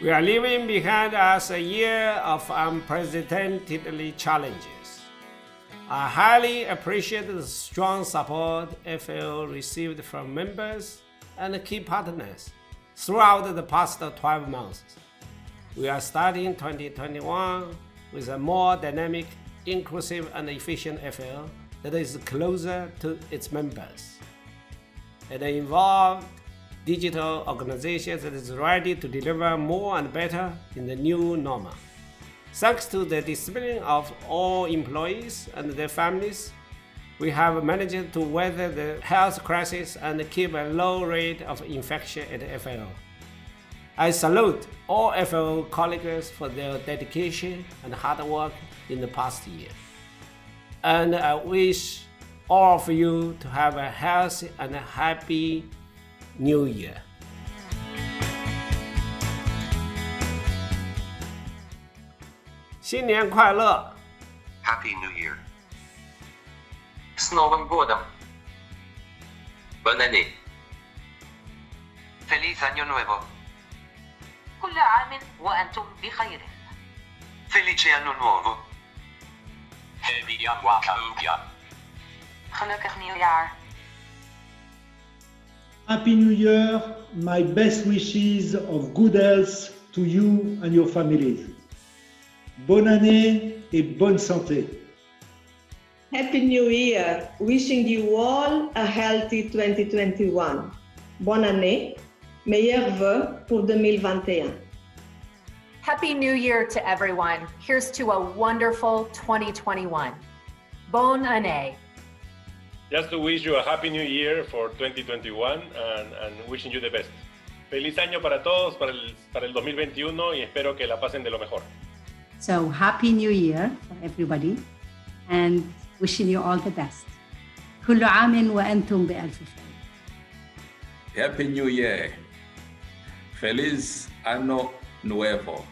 We are leaving behind us a year of unprecedented challenges. I highly appreciate the strong support FAO received from members and key partners throughout the past 12 months. We are starting 2021 with a more dynamic, inclusive, and efficient FAO that is closer to its members. It involves digital organizations that is ready to deliver more and better in the new normal. Thanks to the discipline of all employees and their families, we have managed to weather the health crisis and keep a low rate of infection at FAO. I salute all FAO colleagues for their dedication and hard work in the past year. And I wish all of you to have a healthy and happy New Year. Happy New Year. С Новым годом. Банани. Feliz Año Nuevo. كل عام وأنتم بخير. Felice Anno Nuovo. Happy New Gelukkig nieuwjaar. Happy New Year. My best wishes of good health to you and your families. Bonne année et bonne santé. Happy New Year. Wishing you all a healthy 2021. Bonne année. Meilleurs vœux pour 2021. Happy New Year to everyone. Here's to a wonderful 2021. Bonne année. Just to wish you a happy new year for 2021 and wishing you the best. Feliz año para todos, para el 2021, y espero que la pasen de lo mejor. So happy new year for everybody and wishing you all the best. كل عام وأنتم بألف خير. Happy new year. Feliz Año Nuevo.